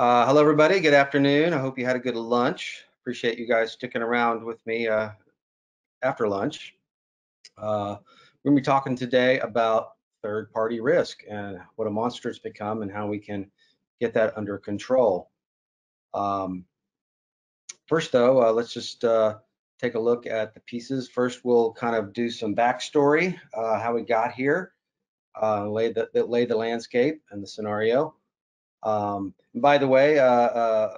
Hello, everybody. Good afternoon. I hope you had a good lunch. Appreciate you guys sticking around with me after lunch. We're going to be talking today about third-party risk and what a monster it's become and how we can get that under control. First, though, let's just take a look at the pieces. First, we'll kind of do some backstory, how we got here, lay the landscape and the scenario. And by the way,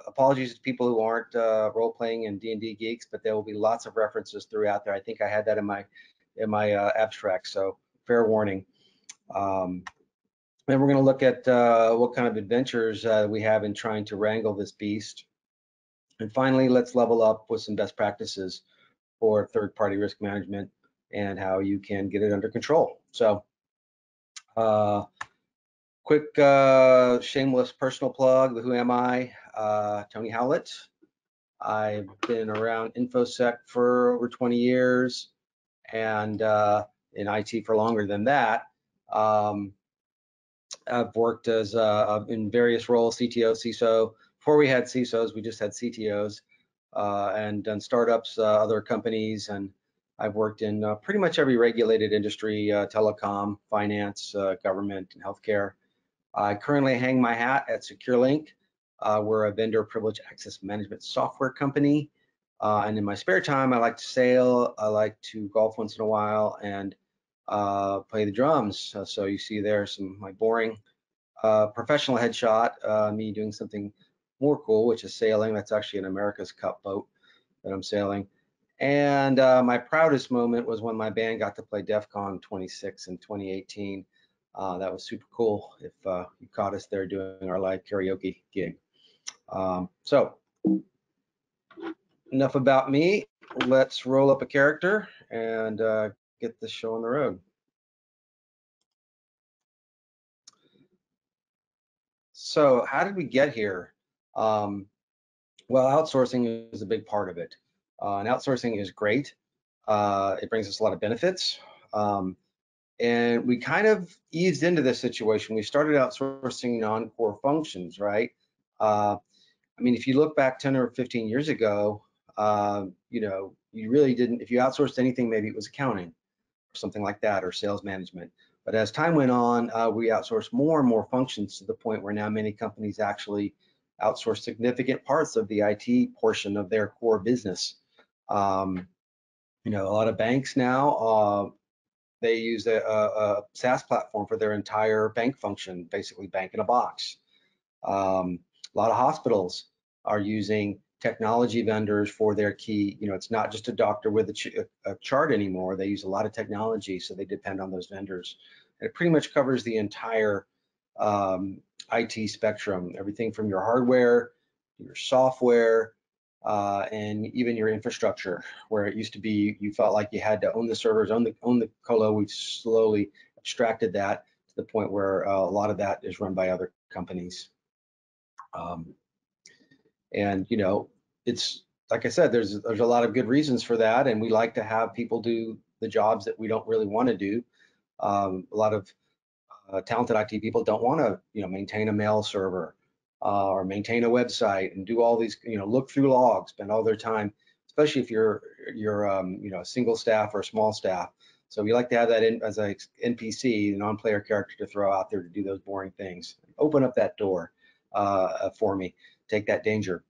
apologies to people who aren't role-playing and D&D geeks, but there will be lots of references throughout there. I think I had that in my abstract, so fair warning. Then we're going to look at what kind of adventures we have in trying to wrangle this beast. And finally, let's level up with some best practices for third-party risk management and how you can get it under control. So quick shameless personal plug, who am I? Tony Howlett. I've been around InfoSec for over 20 years and in IT for longer than that. I've worked as in various roles, CTO, CISO. Before we had CISOs, we just had CTOs, and done startups, other companies, and I've worked in pretty much every regulated industry, telecom, finance, government, and healthcare. I currently hang my hat at SecureLink. We're a vendor privilege access management software company, and in my spare time, I like to sail, I like to golf once in a while, and play the drums. So you see there some my boring professional headshot, me doing something more cool, which is sailing. That's actually an America's Cup boat that I'm sailing. And my proudest moment was when my band got to play DEFCON 26 in 2018. That was super cool if you caught us there doing our live karaoke gig. So enough about me. Let's roll up a character and get this show on the road. So how did we get here? Well, outsourcing is a big part of it, and outsourcing is great. It brings us a lot of benefits, and we kind of eased into this situation. We started outsourcing non-core functions, right? I mean, if you look back 10 or 15 years ago, you know, you really didn't, if you outsourced anything, maybe it was accounting or something like that, or sales management. But as time went on, we outsourced more and more functions to the point where now many companies actually outsource significant parts of the IT portion of their core business. You know, a lot of banks now, they use a SaaS platform for their entire bank function, basically bank in a box. A lot of hospitals are using technology vendors for their key, you know, it's not just a doctor with a chart anymore. They use a lot of technology, so they depend on those vendors. And it pretty much covers the entire IT spectrum, everything from your hardware, your software, and even your infrastructure, where it used to be you felt like you had to own the servers, own the colo. We've slowly abstracted that to the point where a lot of that is run by other companies. And you know, it's like I said, there's a lot of good reasons for that, and we like to have people do the jobs that we don't really want to do. A lot of talented IT people don't want to, you know, maintain a mail server or maintain a website and do all these, you know, look through logs, spend all their time, especially if you're you know, a single staff or a small staff. So we like to have that in as a NPC, the non-player character, to throw out there to do those boring things. Open up that door for me. Take that danger.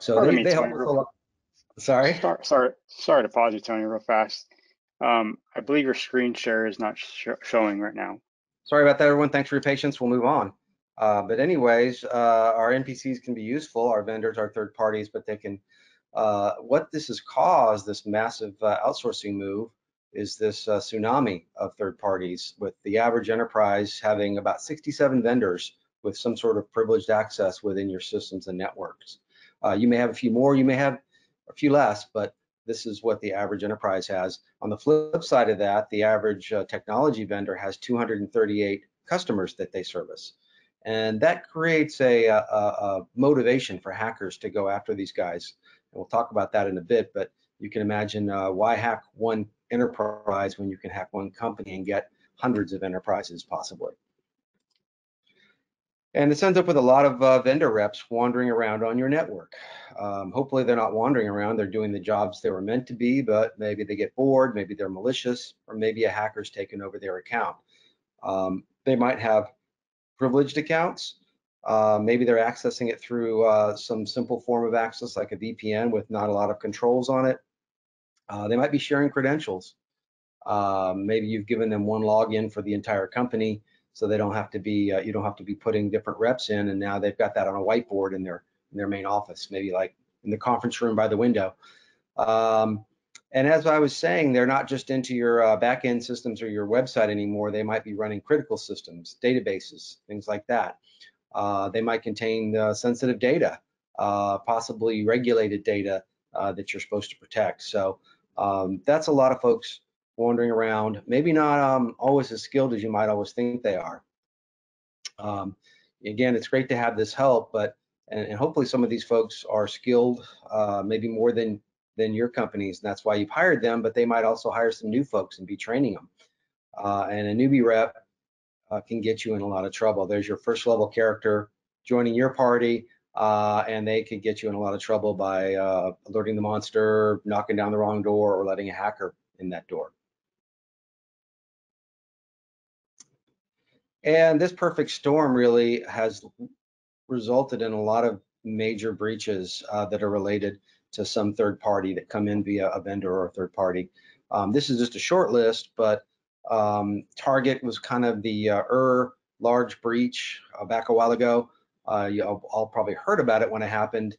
So they help us a lot. Sorry to pause you, Tony, real fast. I believe your screen share is not showing right now. Sorry about that, everyone. Thanks for your patience. We'll move on. But anyways, our NPCs can be useful, our vendors, our third parties, but they can, what this has caused, this massive outsourcing move, is this tsunami of third parties, with the average enterprise having about 67 vendors with some sort of privileged access within your systems and networks. You may have a few more, you may have a few less, but this is what the average enterprise has. On the flip side of that, the average technology vendor has 238 customers that they service. And that creates a motivation for hackers to go after these guys. And we'll talk about that in a bit, but you can imagine why hack one enterprise when you can hack one company and get hundreds of enterprises possibly. And this ends up with a lot of vendor reps wandering around on your network. Hopefully they're not wandering around, they're doing the jobs they were meant to be, but maybe they get bored, maybe they're malicious, or maybe a hacker's taken over their account. They might have privileged accounts. Maybe they're accessing it through some simple form of access like a VPN with not a lot of controls on it. They might be sharing credentials. Maybe you've given them one login for the entire company, so they don't have to be you don't have to be putting different reps in, and now they've got that on a whiteboard in their main office, maybe like in the conference room by the window. And as I was saying, they're not just into your back-end systems or your website anymore. They might be running critical systems, databases, things like that. They might contain sensitive data, possibly regulated data that you're supposed to protect. So that's a lot of folks wandering around, maybe not always as skilled as you might always think they are. Again, it's great to have this help, but and hopefully some of these folks are skilled, maybe more than your companies, and that's why you've hired them, but they might also hire some new folks and be training them. And a newbie rep can get you in a lot of trouble. There's your first level character joining your party, and they could get you in a lot of trouble by alerting the monster, knocking down the wrong door, or letting a hacker in that door. And this perfect storm really has resulted in a lot of major breaches that are related to some third party that come in via a vendor or a third party. This is just a short list, but Target was kind of the large breach back a while ago. You all probably heard about it when it happened.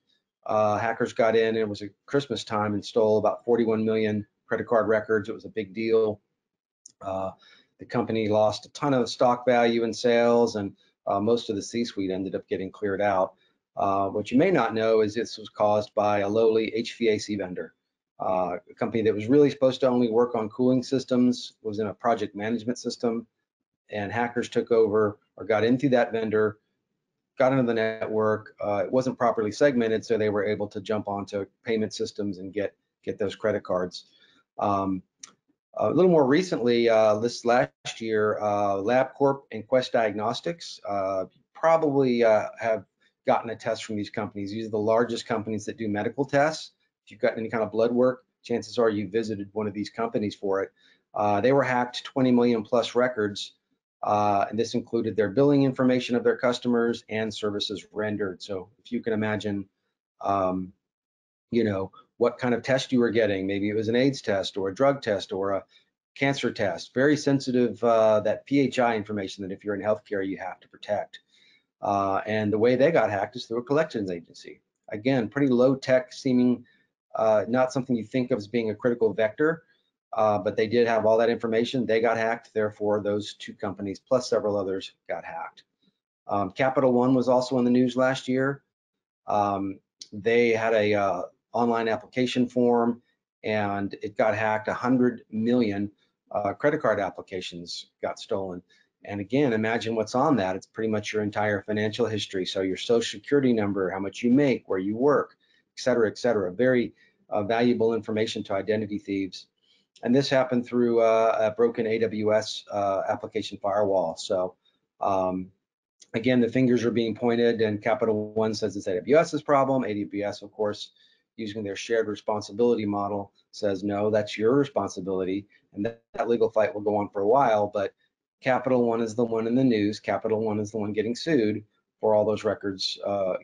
Hackers got in, it was at Christmas time, and stole about 41 million credit card records. It was a big deal. The company lost a ton of stock value in sales, and most of the C-suite ended up getting cleared out. What you may not know is this was caused by a lowly HVAC vendor. A company that was really supposed to only work on cooling systems, was in a project management system, and hackers took over or got in through that vendor, got into the network. It wasn't properly segmented, so they were able to jump onto payment systems and get those credit cards. A little more recently, this last year, LabCorp and Quest Diagnostics probably have gotten a test from these companies. These are the largest companies that do medical tests. If you've got any kind of blood work, chances are you visited one of these companies for it. They were hacked, 20 million plus records, and this included their billing information of their customers and services rendered. So if you can imagine, you know, what kind of test you were getting, maybe it was an AIDS test or a drug test or a cancer test, very sensitive, that PCI information that if you're in healthcare, you have to protect. And the way they got hacked is through a collections agency. Again, pretty low tech seeming, not something you think of as being a critical vector, but they did have all that information. They got hacked, therefore those two companies plus several others got hacked. Capital One was also in the news last year. They had a online application form, and it got hacked. 100 million credit card applications got stolen. And again, imagine what's on that. It's pretty much your entire financial history. So your social security number, how much you make, where you work, et cetera, et cetera. Very valuable information to identity thieves. And this happened through a broken AWS application firewall. So again, the fingers are being pointed, and Capital One says it's AWS's problem. AWS, of course, using their shared responsibility model, says, no, that's your responsibility. And that legal fight will go on for a while, but Capital One is the one in the news. Capital One is the one getting sued for all those records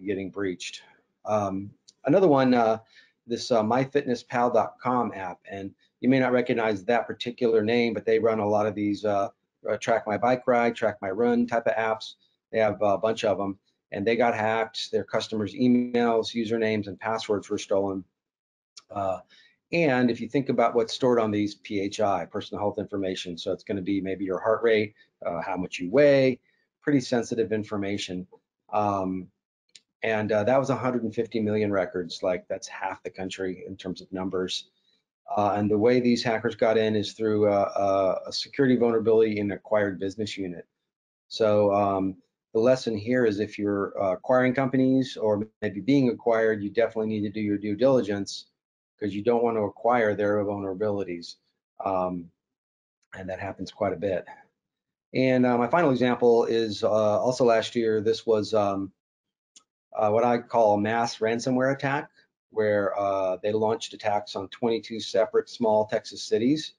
getting breached. Another one, this MyFitnessPal.com app, and you may not recognize that particular name, but they run a lot of these track my bike ride, track my run type of apps. They have a bunch of them, and they got hacked. Their customers' emails, usernames, and passwords were stolen. And if you think about what's stored on these PHI, personal health information, so it's going to be maybe your heart rate, how much you weigh, pretty sensitive information. And that was 150 million records, like that's half the country in terms of numbers. And the way these hackers got in is through a security vulnerability in an acquired business unit. So the lesson here is if you're acquiring companies or maybe being acquired, you definitely need to do your due diligence, because you don't want to acquire their vulnerabilities. And that happens quite a bit. And my final example is also last year. This was what I call a mass ransomware attack, where they launched attacks on 22 separate small Texas cities.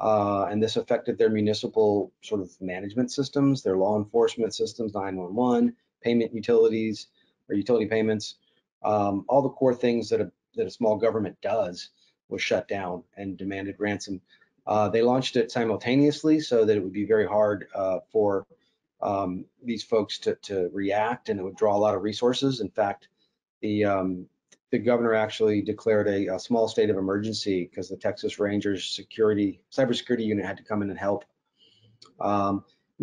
And this affected their municipal sort of management systems, their law enforcement systems, 911, payment utilities or utility payments. All the core things that a small government does was shut down and demanded ransom. They launched it simultaneously so that it would be very hard for these folks to react, and it would draw a lot of resources. In fact, the governor actually declared a small state of emergency because the Texas Rangers cybersecurity unit had to come in and help. We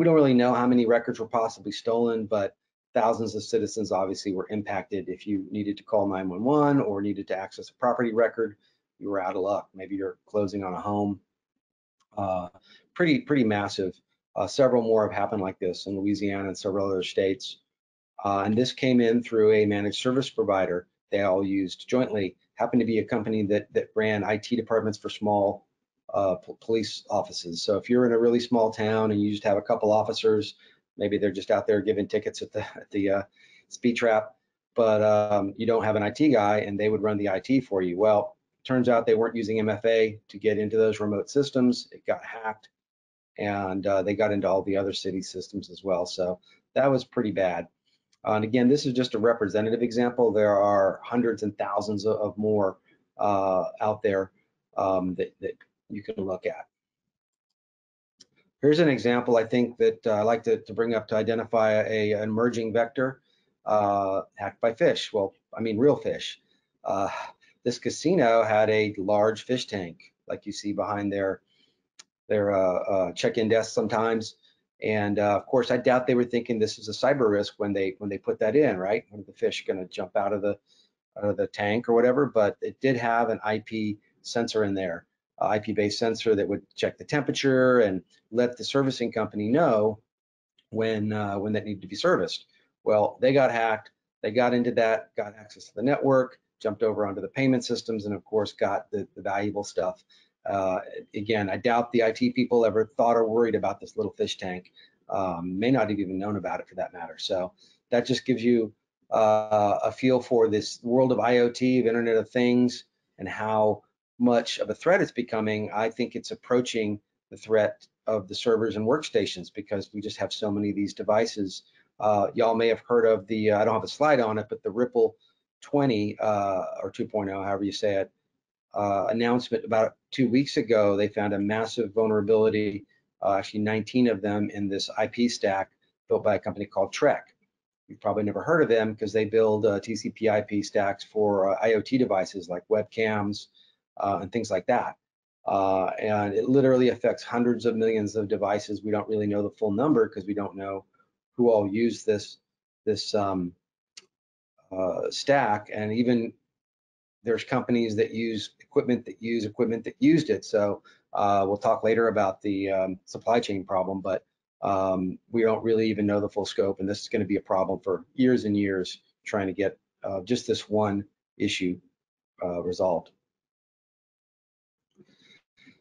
don't really know how many records were possibly stolen, but thousands of citizens obviously were impacted. If you needed to call 911 or needed to access a property record, you were out of luck. Maybe you're closing on a home. Pretty massive. Several more have happened like this in Louisiana and several other states. And this came in through a managed service provider they all used jointly. Happened to be a company that ran IT departments for small police offices. So if you're in a really small town and you just have a couple officers, maybe they're just out there giving tickets at the speed trap, but you don't have an IT guy, and they would run the IT for you. Well, turns out they weren't using MFA to get into those remote systems. It got hacked, and they got into all the other city systems as well. So that was pretty bad. And again, this is just a representative example. There are hundreds and thousands of more out there that you can look at. Here's an example, I think, that I like to bring up to identify an emerging vector hacked by fish. Well, I mean, real fish. This casino had a large fish tank, like you see behind their check-in desk sometimes. And of course, I doubt they were thinking this is a cyber risk when they put that in, right? When the fish going to jump out of the tank or whatever? But it did have an IP sensor in there, IP-based sensor that would check the temperature and let the servicing company know when that needed to be serviced. Well, they got hacked. They got into that, got access to the network, jumped over onto the payment systems, and of course got the valuable stuff. Again, I doubt the IT people ever thought or worried about this little fish tank, may not have even known about it for that matter. So that just gives you a feel for this world of IoT, of Internet of Things, and how much of a threat it's becoming. I think it's approaching the threat of the servers and workstations because we just have so many of these devices. Y'all may have heard of the, I don't have a slide on it, but the Ripple 20 or 2.0, however you say it, announcement about 2 weeks ago. They found a massive vulnerability, actually 19 of them, in this IP stack built by a company called Trek. You've probably never heard of them because they build TCP/IP stacks for IoT devices like webcams and things like that. And it literally affects hundreds of millions of devices. We don't really know the full number because we don't know who all use this stack, and even there's companies that use equipment that use equipment that used it. So we'll talk later about the supply chain problem, but we don't really even know the full scope, and this is going to be a problem for years and years trying to get just this one issue resolved.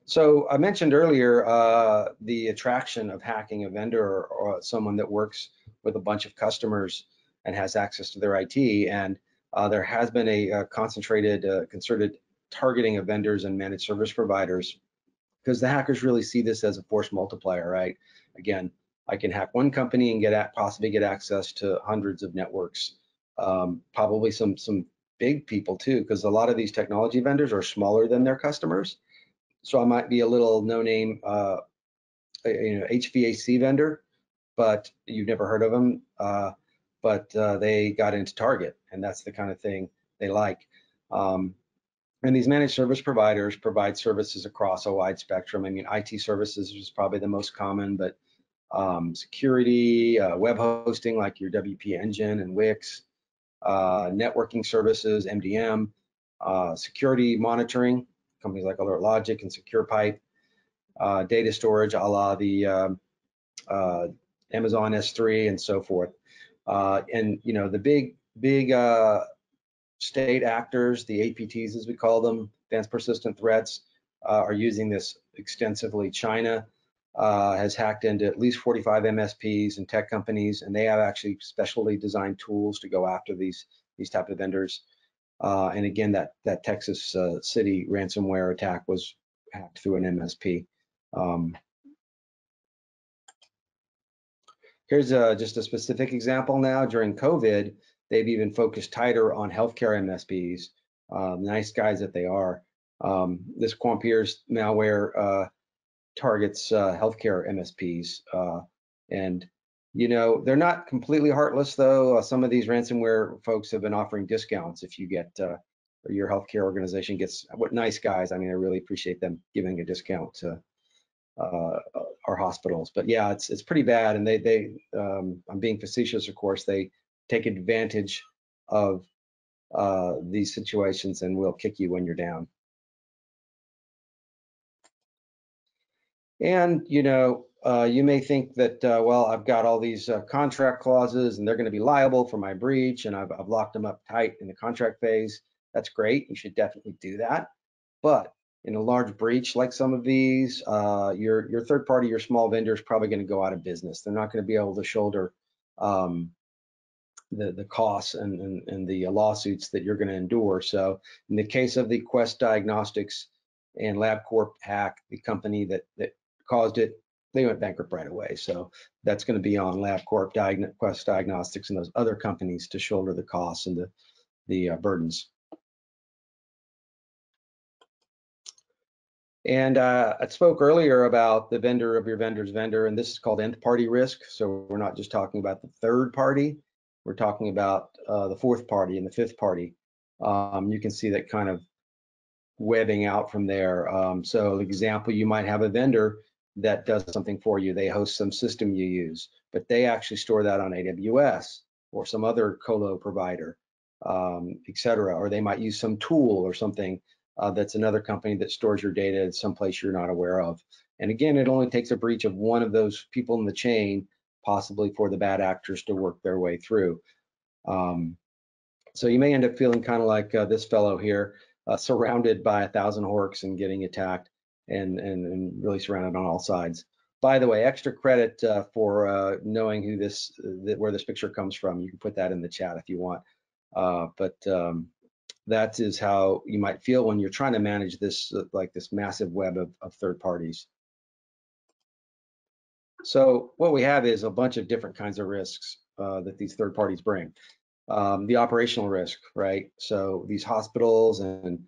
So I mentioned earlier the attraction of hacking a vendor or someone that works with a bunch of customers and has access to their IT, and there has been a concentrated, concerted targeting of vendors and managed service providers because the hackers really see this as a force multiplier, right? Again, I can hack one company and possibly get access to hundreds of networks, probably some big people too, because a lot of these technology vendors are smaller than their customers. So I might be a little no-name, HVAC vendor, but you've never heard of them. But they got into Target, and that's the kind of thing they like. And these managed service providers provide services across a wide spectrum. I mean, IT services is probably the most common, but security, web hosting like your WP Engine and Wix, networking services, MDM, security monitoring, companies like Alert Logic and SecurePipe, data storage a la the Amazon S3 and so forth. And you know, the big state actors, the APTs as we call them, advanced persistent threats, are using this extensively. China has hacked into at least 45 MSPs and tech companies, and they have actually specially designed tools to go after these type of vendors. And again, that Texas city ransomware attack was hacked through an MSP. Here's just a specific example now. During COVID, they've even focused tighter on healthcare MSPs, nice guys that they are. This Quampiers malware targets healthcare MSPs. And you know, they're not completely heartless though. Some of these ransomware folks have been offering discounts if you get, or your healthcare organization gets, what nice guys, I mean, I really appreciate them giving a discount to our hospitals. But yeah, it's pretty bad. And they I'm being facetious, of course, they take advantage of these situations and will kick you when you're down. And, you know, you may think that, well, I've got all these contract clauses and they're going to be liable for my breach, and I've locked them up tight in the contract phase. That's great. You should definitely do that. But in a large breach like some of these, your third party, your small vendor is probably going to go out of business. They're not going to be able to shoulder the costs and the lawsuits that you're going to endure. So in the case of the Quest Diagnostics and LabCorp hack, the company that caused it, they went bankrupt right away. So that's going to be on LabCorp, Quest Diagnostics, and those other companies to shoulder the costs and the burdens. And I spoke earlier about the vendor of your vendor's vendor, and this is called nth party risk. So we're not just talking about the third party, we're talking about the fourth party and the fifth party. You can see that kind of webbing out from there. So an example, you might have a vendor that does something for you. They host some system you use, but they actually store that on AWS or some other colo provider, etc. Or they might use some tool or something that's another company that stores your data in some place you're not aware of. And again, it only takes a breach of one of those people in the chain, possibly, for the bad actors to work their way through. So you may end up feeling kind of like this fellow here, surrounded by 1,000 horks and getting attacked. And really surrounded on all sides. By the way, extra credit for knowing who where this picture comes from. You can put that in the chat if you want. But that is how you might feel when you're trying to manage this like this massive web of third parties. So what we have is a bunch of different kinds of risks that these third parties bring. The operational risk, right? So these hospitals and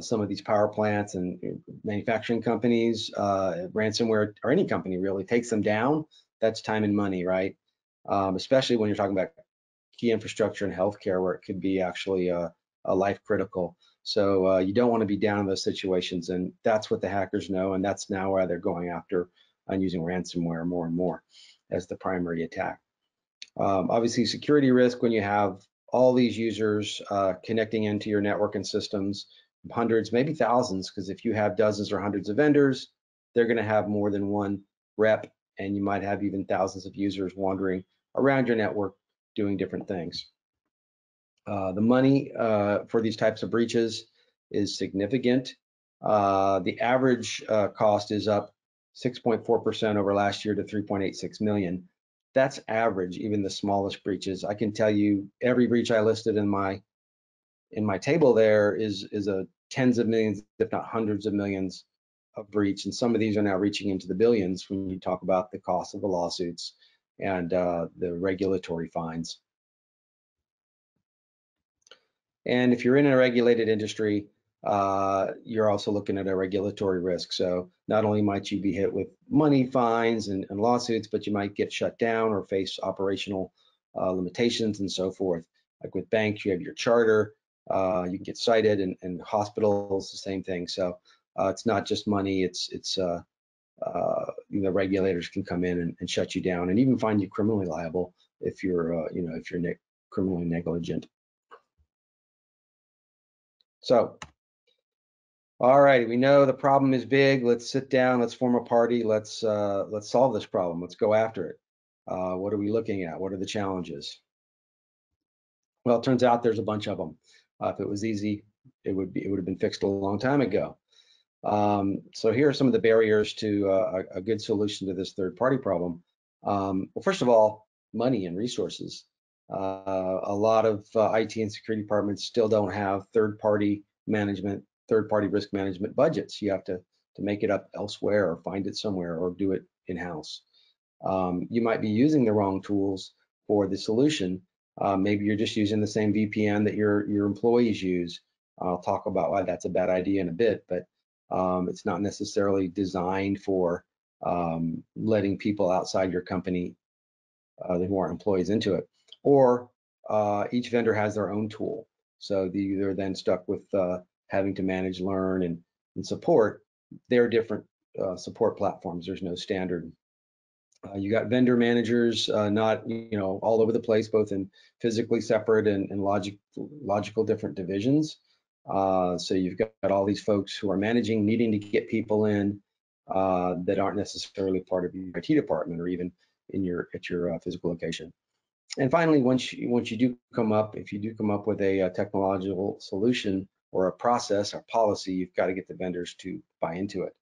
some of these power plants and manufacturing companies, ransomware or any company really takes them down. That's time and money, right? Especially when you're talking about key infrastructure and healthcare, where it could be actually a life critical. So you don't want to be down in those situations, and that's what the hackers know, and that's now why they're going after and using ransomware more and more as the primary attack. Obviously, security risk when you have all these users connecting into your network and systems. Hundreds, maybe thousands, because if you have dozens or hundreds of vendors, they're going to have more than one rep, and you might have even thousands of users wandering around your network doing different things. The money for these types of breaches is significant. The average cost is up 6.4% over last year to $3.86 million. That's average, even the smallest breaches. I can tell you every breach I listed in my table there is a tens of millions, if not hundreds of millions of breach. And some of these are now reaching into the billions when you talk about the cost of the lawsuits and the regulatory fines. And if you're in a regulated industry, you're also looking at a regulatory risk. So not only might you be hit with money fines and lawsuits, but you might get shut down or face operational limitations and so forth. Like with banks, you have your charter. You can get cited, and hospitals, the same thing. So it's not just money, you know, regulators can come in and shut you down and even find you criminally liable if you're, you know, if you're criminally negligent. So, all right, we know the problem is big. Let's sit down, let's form a party, let's solve this problem, let's go after it. What are we looking at? What are the challenges? Well, it turns out there's a bunch of them. If it was easy, it would have been fixed a long time ago. So here are some of the barriers to a good solution to this third-party problem. Well, first of all, money and resources. A lot of IT and security departments still don't have third-party management, third-party risk management budgets. You have to make it up elsewhere or find it somewhere or do it in-house. You might be using the wrong tools for the solution. Maybe you're just using the same VPN that your employees use. I'll talk about why that's a bad idea in a bit, but it's not necessarily designed for letting people outside your company who aren't employees into it. Or each vendor has their own tool. So they're then stuck with having to manage, learn, and support their different support platforms. There's no standard. You got vendor managers not all over the place, both in physically separate and logical different divisions. So you've got all these folks who are managing, needing to get people in that aren't necessarily part of your IT department or even in at your physical location. And finally, once you do come up, if you do come up with a technological solution or a process or policy, you've got to get the vendors to buy into it.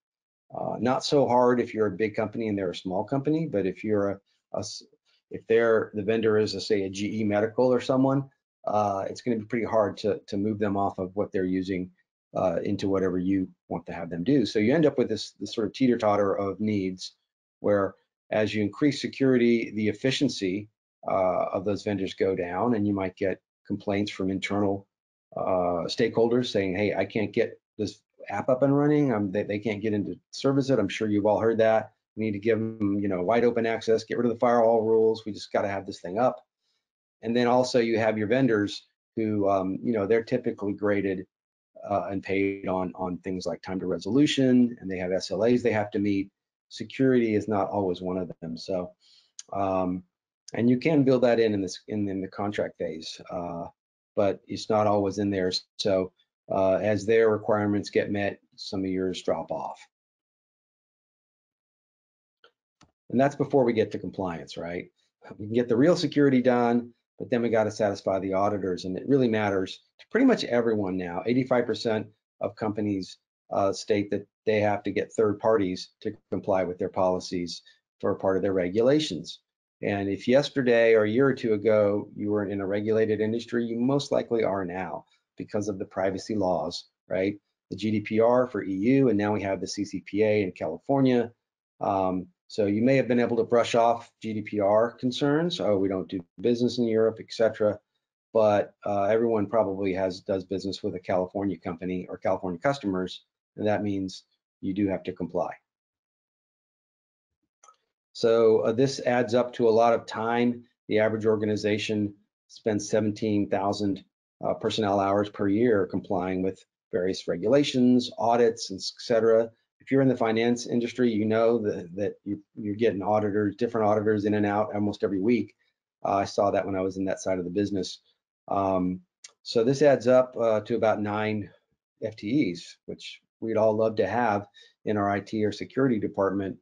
Not so hard if you're a big company and they're a small company, but if you're the vendor is say a GE Medical or someone, it's going to be pretty hard to move them off of what they're using into whatever you want to have them do. So you end up with this sort of teeter-totter of needs, where as you increase security, the efficiency of those vendors go down, and you might get complaints from internal stakeholders saying, hey, I can't get this app up and running. They can't get into service it. I'm sure you've all heard that. We need to give them wide open access, get rid of the firewall rules. We just got to have this thing up. And then also you have your vendors who, they're typically graded and paid on things like time to resolution, and they have SLAs they have to meet. Security is not always one of them. So, and you can build that in the contract phase, but it's not always in there. So as their requirements get met, some of yours drop off. And that's before we get to compliance, right? We can get the real security done, but then we got to satisfy the auditors, and it really matters to pretty much everyone now. 85% of companies state that they have to get third parties to comply with their policies for part of their regulations. And if yesterday or a year or two ago you were in a regulated industry, you most likely are now because of the privacy laws, right? The GDPR for EU, and now we have the CCPA in California. So you may have been able to brush off GDPR concerns. Oh, we don't do business in Europe, etc. But everyone probably does business with a California company or California customers, and that means you do have to comply. So this adds up to a lot of time. The average organization spends 17,000 personnel hours per year complying with various regulations, audits, etc. If you're in the finance industry, you know that you're getting auditors, different auditors in and out almost every week. I saw that when I was in that side of the business. So this adds up to about 9 FTEs, which we'd all love to have in our IT or security department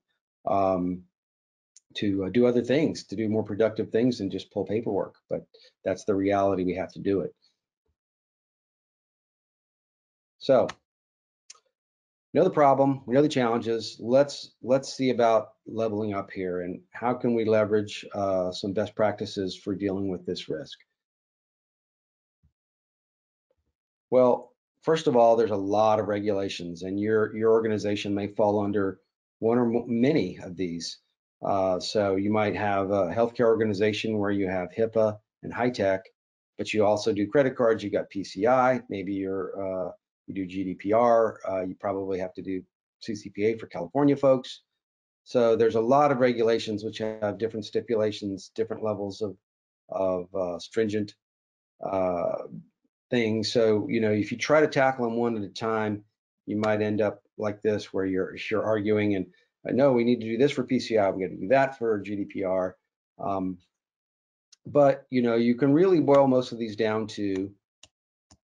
to do other things, to do more productive things than just pull paperwork. But that's the reality. We have to do it. So, we know the problem, we know the challenges. Let's see about leveling up here and how can we leverage some best practices for dealing with this risk. Well, first of all, there's a lot of regulations, and your organization may fall under one or many of these. So you might have a healthcare organization where you have HIPAA and HITECH, but you also do credit cards. You got PCI. Maybe you do GDPR, you probably have to do CCPA for California folks. So there's a lot of regulations which have different stipulations, different levels of stringent things. So, if you try to tackle them one at a time, you might end up like this where you're arguing and, no, we need to do this for PCI, we got to do that for GDPR. But, you can really boil most of these down to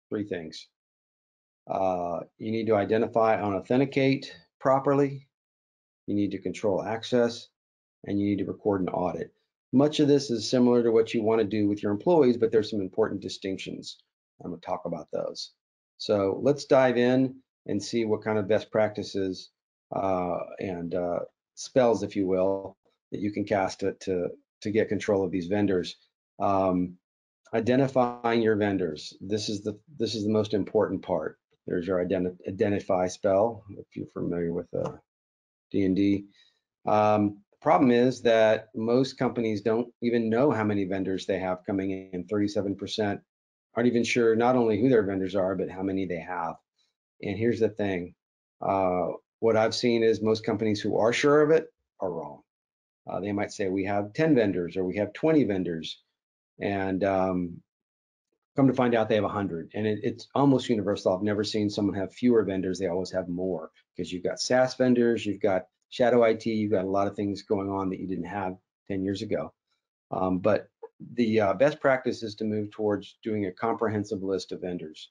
3 things. You need to identify and authenticate properly, you need to control access, and you need to record an audit. Much of this is similar to what you want to do with your employees, but there's some important distinctions. I'm going to talk about those. So let's dive in and see what kind of best practices and spells, if you will, that you can cast to get control of these vendors. Identifying your vendors. This is the most important part. There's your identify spell, if you're familiar with D&D. Problem is that most companies don't even know how many vendors they have coming in. 37% aren't even sure not only who their vendors are, but how many they have. And here's the thing. What I've seen is most companies who are sure of it are wrong. They might say we have 10 vendors or we have 20 vendors, and come to find out they have 100. And it's almost universal. I've never seen someone have fewer vendors. They always have more, because you've got SaaS vendors, you've got shadow IT, you've got a lot of things going on that you didn't have 10 years ago. But the best practice is to move towards doing a comprehensive list of vendors.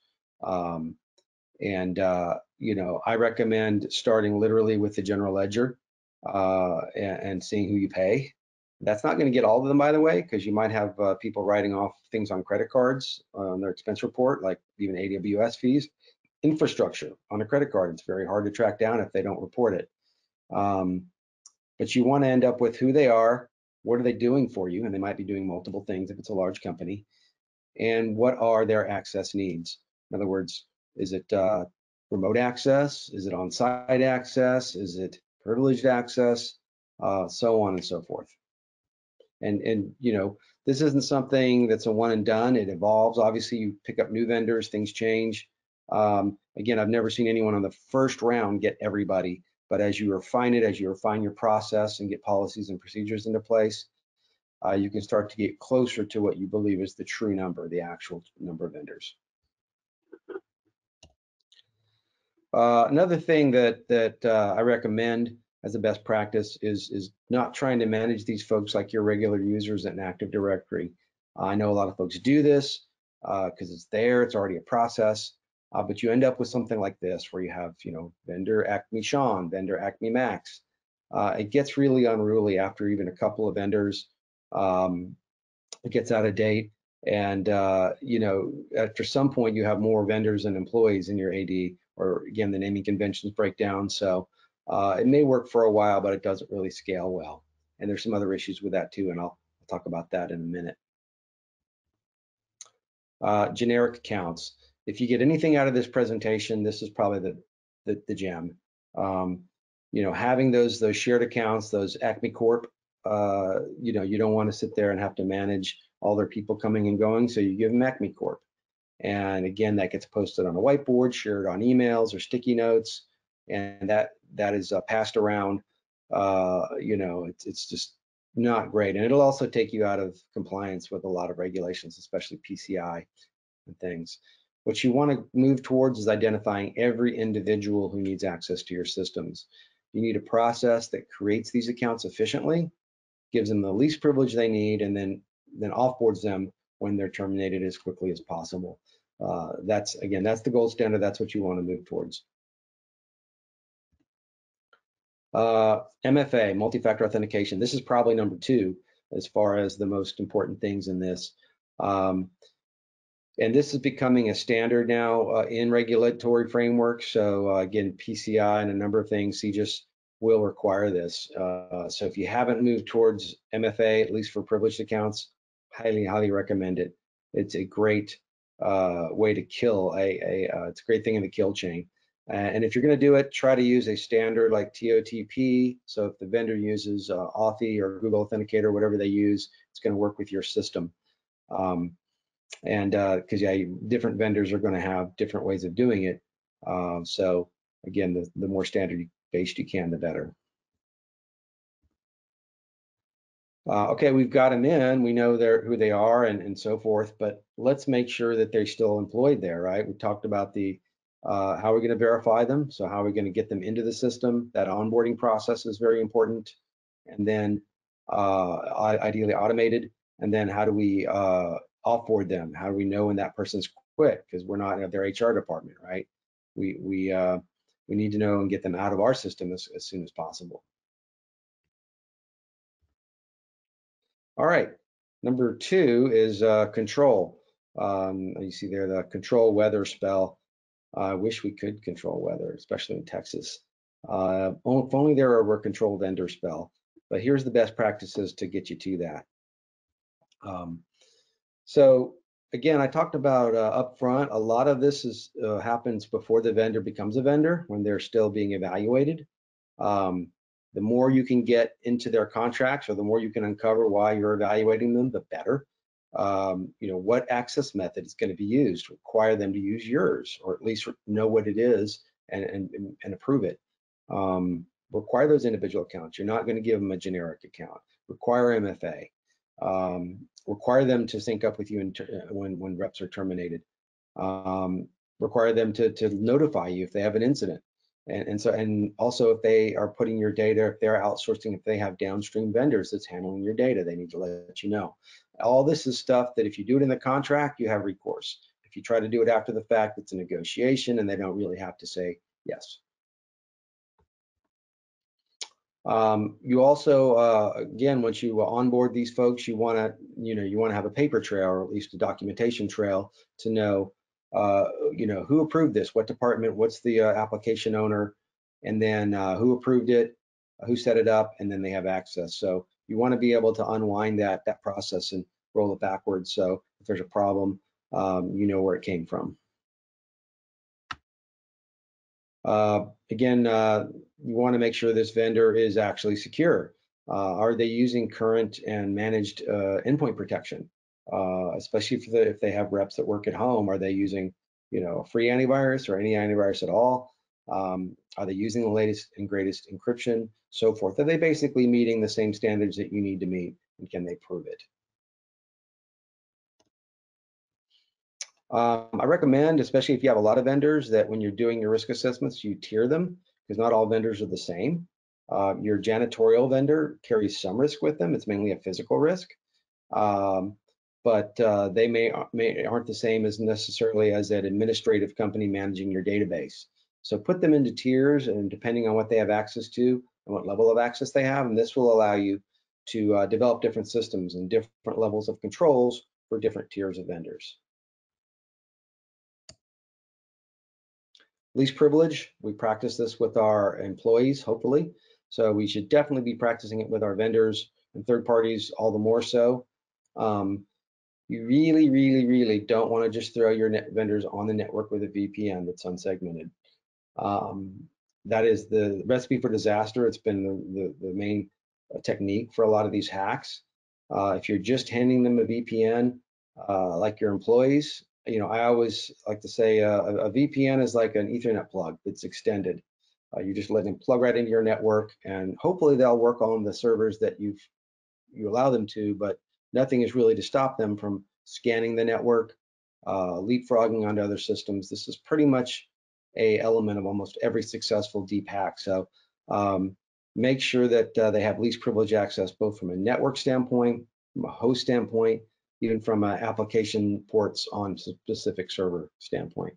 I recommend starting literally with the general ledger and seeing who you pay. That's not going to get all of them, by the way, because you might have people writing off things on credit cards on their expense report, like even AWS fees. Infrastructure on a credit card, it's very hard to track down if they don't report it. But you want to end up with who they are, what are they doing for you, and they might be doing multiple things if it's a large company, and what are their access needs. In other words, is it remote access? Is it on-site access? Is it privileged access? So on and so forth. And you know, this isn't something that's a one and done. It evolves. Obviously, you pick up new vendors, things change. Again, I've never seen anyone on the first round get everybody. But as you refine it, as you refine your process and get policies and procedures into place, you can start to get closer to what you believe is the true number, the actual number of vendors. Another thing that I recommend as a best practice is not trying to manage these folks like your regular users in Active Directory. I know a lot of folks do this because it's there, it's already a process. But you end up with something like this, where you have, vendor Acme Sean, vendor Acme Max. It gets really unruly after even a couple of vendors. It gets out of date, and after some point you have more vendors and employees in your AD, or again, the naming conventions break down. So it may work for a while, but it doesn't really scale well. And there's some other issues with that too, and I'll talk about that in a minute. Generic accounts. If you get anything out of this presentation, this is probably the gem. Having those shared accounts, those Acme Corp, you don't want to sit there and have to manage all their people coming and going, so you give them Acme Corp. And again, that gets posted on a whiteboard, shared on emails or sticky notes, and that is passed around. It's just not great, and it'll also take you out of compliance with a lot of regulations, especially PCI and things. What you want to move towards is identifying every individual who needs access to your systems. You need a process that creates these accounts efficiently, gives them the least privilege they need, and then offboards them when they're terminated as quickly as possible. That's the gold standard. That's what you want to move towards. MFA, multi-factor authentication. This is probably number 2 as far as the most important things in this. And this is becoming a standard now in regulatory frameworks. So again, PCI and a number of things, CJIS will require this. So if you haven't moved towards MFA, at least for privileged accounts, highly, highly recommend it. It's a great way to kill it's a great thing in the kill chain. And if you're gonna do it, try to use a standard like TOTP. So if the vendor uses Authy or Google Authenticator, whatever they use, it's gonna work with your system. And different vendors are going to have different ways of doing it. So again, the more standard-based you can, the better. Okay, we've got them in. We know who they are and so forth, but let's make sure that they're still employed there, right? We talked about how we're going to verify them. So how are we going to get them into the system? That onboarding process is very important. And then ideally automated. And then how do we offboard them? How do we know when that person's quit? Because we're not in their HR department, right? We need to know and get them out of our system as soon as possible. All right, number 2 is control. You see there the control, weather, spell. I wish we could control weather, especially in Texas. If only there were a controlled vendor spell, but here's the best practices to get you to that. So again, I talked about upfront. A lot of this is happens before the vendor becomes a vendor, when they're still being evaluated. The more you can get into their contracts, or the more you can uncover why you're evaluating them, the better. You know, what access method is going to be used, require them to use yours, or at least know what it is and approve it. Require those individual accounts. You're not going to give them a generic account. Require MFA. Require them to sync up with you when reps are terminated. Require them to notify you if they have an incident. And also if they are putting your data, if they're outsourcing, if they have downstream vendors that's handling your data, they need to let you know. All this is stuff that if you do it in the contract, you have recourse. If you try to do it after the fact, it's a negotiation and they don't really have to say yes. You also, again, once you onboard these folks, you want to, you want to have a paper trail, or at least a documentation trail, to know who approved this, what department, what's the application owner, and then who approved it, who set it up, and then they have access. So you want to be able to unwind that process and roll it backwards. So if there's a problem, you know where it came from. Again, you want to make sure this vendor is actually secure. Are they using current and managed endpoint protection? Especially if they have reps that work at home, are they using, a free antivirus or any antivirus at all? Are they using the latest and greatest encryption, so forth? Are they basically meeting the same standards that you need to meet, and can they prove it? I recommend, especially if you have a lot of vendors, that when you're doing your risk assessments, you tier them, because not all vendors are the same. Your janitorial vendor carries some risk with them. It's mainly a physical risk. But they aren't the same as necessarily as an administrative company managing your database. So put them into tiers, and depending on what they have access to and what level of access they have, and this will allow you to develop different systems and different levels of controls for different tiers of vendors. Least privilege, we practice this with our employees, hopefully. So we should definitely be practicing it with our vendors and third parties all the more so. You really, really, really don't want to just throw your vendors on the network with a VPN that's unsegmented. That is the recipe for disaster. It's been the main technique for a lot of these hacks. If you're just handing them a VPN, like your employees, I always like to say a VPN is like an Ethernet plug that's extended. You just let them plug right into your network, and hopefully they'll work on the servers that you allow them to, but nothing is really to stop them from scanning the network, leapfrogging onto other systems. This is pretty much an element of almost every successful deep hack. So make sure that they have least privilege access, both from a network standpoint, from a host standpoint, even from an application ports on specific server standpoint.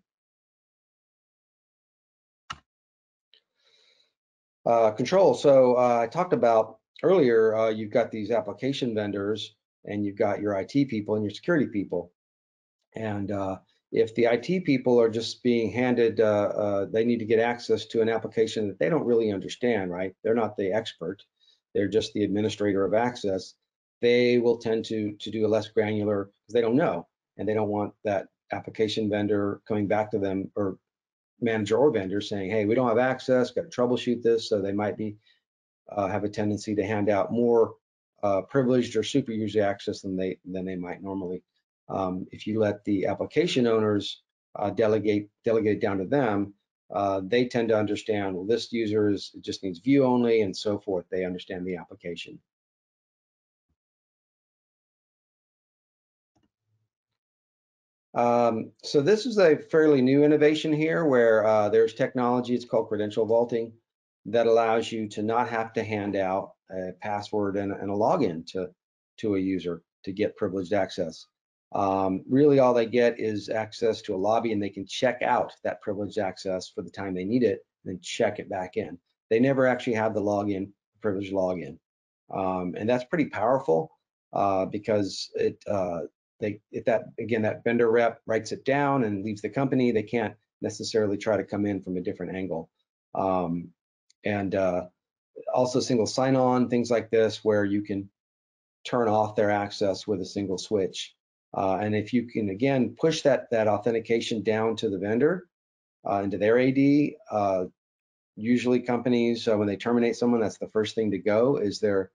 Control. So I talked about earlier, you've got these application vendors, and you've got your IT people and your security people. And if the IT people are just being handed, they need to get access to an application that they don't really understand, right? They're not the expert. They're just the administrator of access. They will tend to do a less granular, because they don't know, and they don't want that application vendor coming back to them, or manager or vendor, saying, hey, we don't have access, got to troubleshoot this. So they might be have a tendency to hand out more privileged or super user access than they might normally. If you let the application owners delegate down to them, they tend to understand, well, this user just needs view only, and so forth. They understand the application. So this is a fairly new innovation here, where there's technology, it's called credential vaulting, that allows you to not have to hand out a password and a login to a user to get privileged access. Really, all they get is access to a lobby, and they can check out that privileged access for the time they need it, and then check it back in. They never actually have the login, privileged login. And that's pretty powerful, because if that vendor rep writes it down and leaves the company, they can't necessarily try to come in from a different angle. Also single sign-on, things like this, where you can turn off their access with a single switch. And if you can, again, push that authentication down to the vendor, into their AD, usually companies, when they terminate someone, that's the first thing to go is their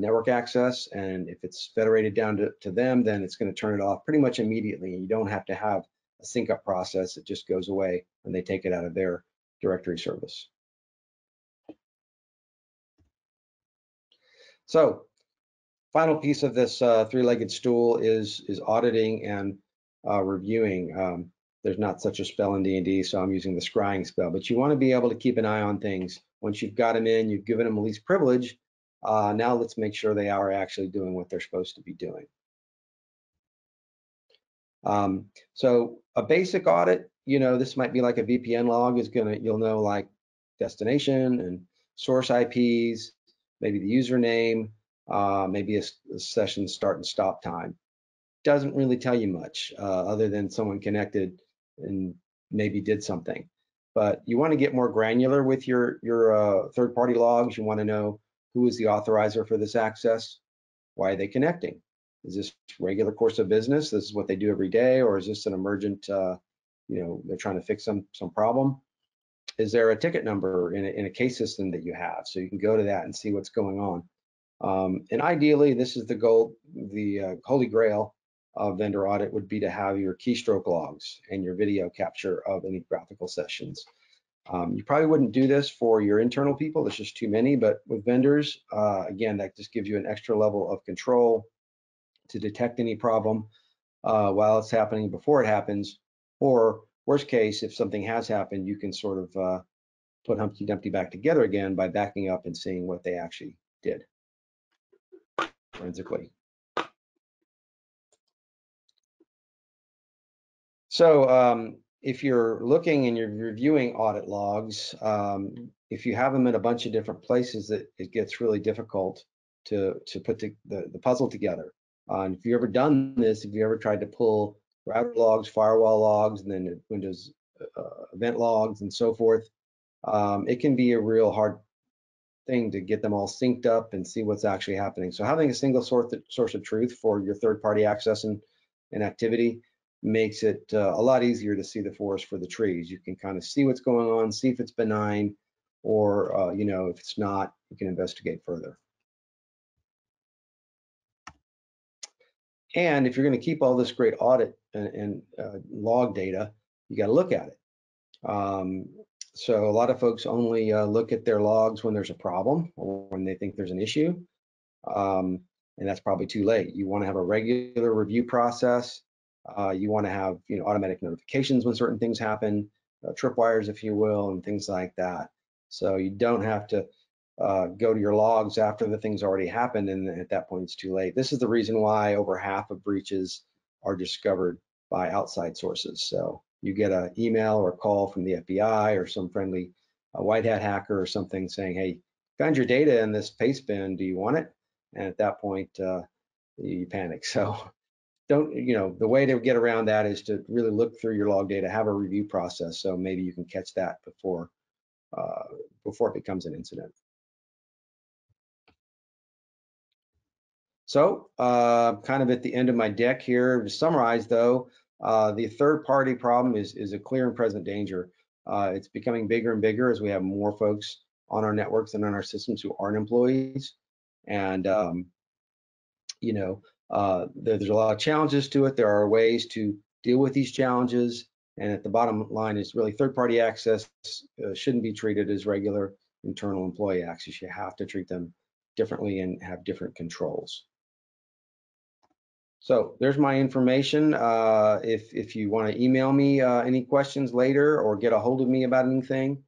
network access. And if it's federated down to them, then it's going to turn it off pretty much immediately. You don't have to have a sync up process. It just goes away and they take it out of their directory service. So final piece of this three-legged stool is auditing and reviewing. There's not such a spell in D&D, so I'm using the scrying spell, but you want to be able to keep an eye on things. Once you've got them in, you've given them least privilege, now let's make sure they are actually doing what they're supposed to be doing. So a basic audit, you know, this might be like a VPN log is gonna, you'll know like destination and source IPs, maybe the username, maybe a session start and stop time. Doesn't really tell you much other than someone connected and maybe did something. But you want to get more granular with your third-party logs. You want to know who is the authorizer for this access, why are they connecting? Is this regular course of business? This is what they do every day, or is this an emergent? You know, they're trying to fix some problem. Is there a ticket number in a case system that you have? So you can go to that and see what's going on. And ideally, this is the goal, the holy grail of vendor audit would be to have your keystroke logs and your video capture of any graphical sessions. You probably wouldn't do this for your internal people. There's just too many, but with vendors, again, that just gives you an extra level of control to detect any problem while it's happening before it happens, or worst case, if something has happened, you can sort of put Humpty Dumpty back together again by backing up and seeing what they actually did forensically. So if you're looking and you're reviewing audit logs, if you have them in a bunch of different places, it gets really difficult to put the puzzle together. And if you've ever done this, if you ever tried to pull router logs, firewall logs, and then Windows event logs and so forth, it can be a real hard thing to get them all synced up and see what's actually happening. So having a single source of truth for your third-party access and activity makes it a lot easier to see the forest for the trees. You can kind of see what's going on, see if it's benign, or you know, if it's not, you can investigate further. And if you're going to keep all this great audit and log data, you got to look at it. So a lot of folks only look at their logs when there's a problem or when they think there's an issue, and that's probably too late. You want to have a regular review process. You want to have, you know, automatic notifications when certain things happen, tripwires, if you will, and things like that. So you don't have to go to your logs after the thing's already happened, and at that point it's too late. This is the reason why over half of breaches are discovered by outside sources. So you get an email or a call from the FBI or some friendly white hat hacker or something saying, hey, found your data in this paste bin, do you want it? And at that point, you panic. So don't, you know, the way to get around that is to really look through your log data, have a review process, so maybe you can catch that before it becomes an incident. So kind of at the end of my deck here, to summarize though, the third-party problem is a clear and present danger. It's becoming bigger and bigger as we have more folks on our networks and on our systems who aren't employees. And, you know, there's a lot of challenges to it. There are ways to deal with these challenges. And at the bottom line is really third-party access shouldn't be treated as regular internal employee access. You have to treat them differently and have different controls. So there's my information. If you want to email me any questions later or get a hold of me about anything,